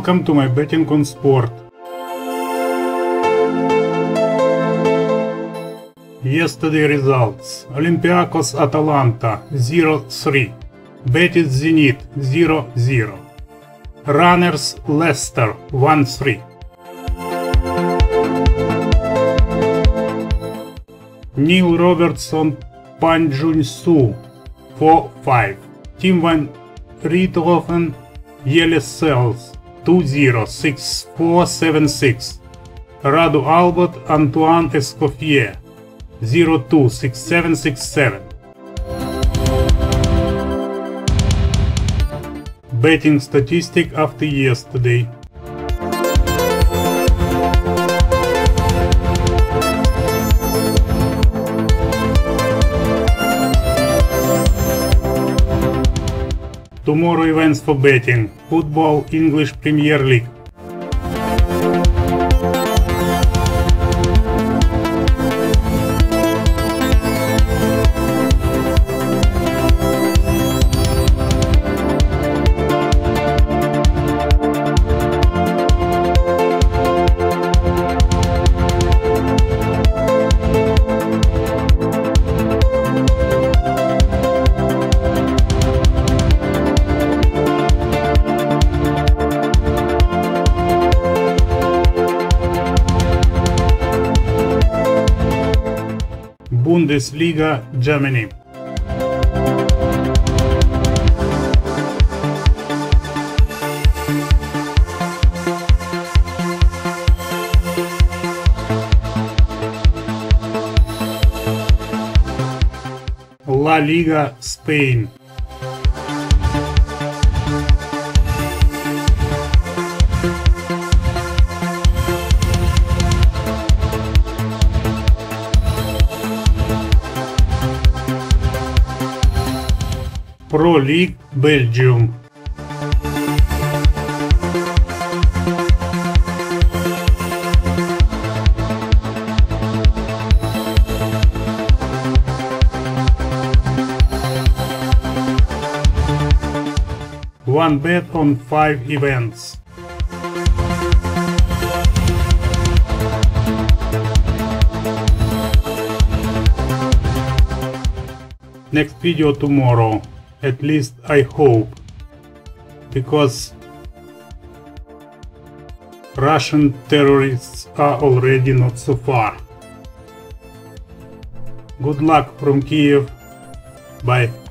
welcome to my betting on sport. Yesterday results: Olympiakos Atalanta 0-3, Betis Zenit 0-0, runners Leicester 1-3. Neil Robertson Pan Jun Su 4-5, Tim van Riethofen Leicester 2-0, 6-4, 7-6, Radu Albert Antoine Escoffier 0-2, 6-7, 6-7. Betting statistic after yesterday. Tomorrow events for betting: football, English Premier League. Bundesliga, Germany. La Liga, Spain. Pro League, Belgium. One bet on 5 events. Next video tomorrow. At least I hope, because Russian terrorists are already not so far. Good luck from Kiev. Bye.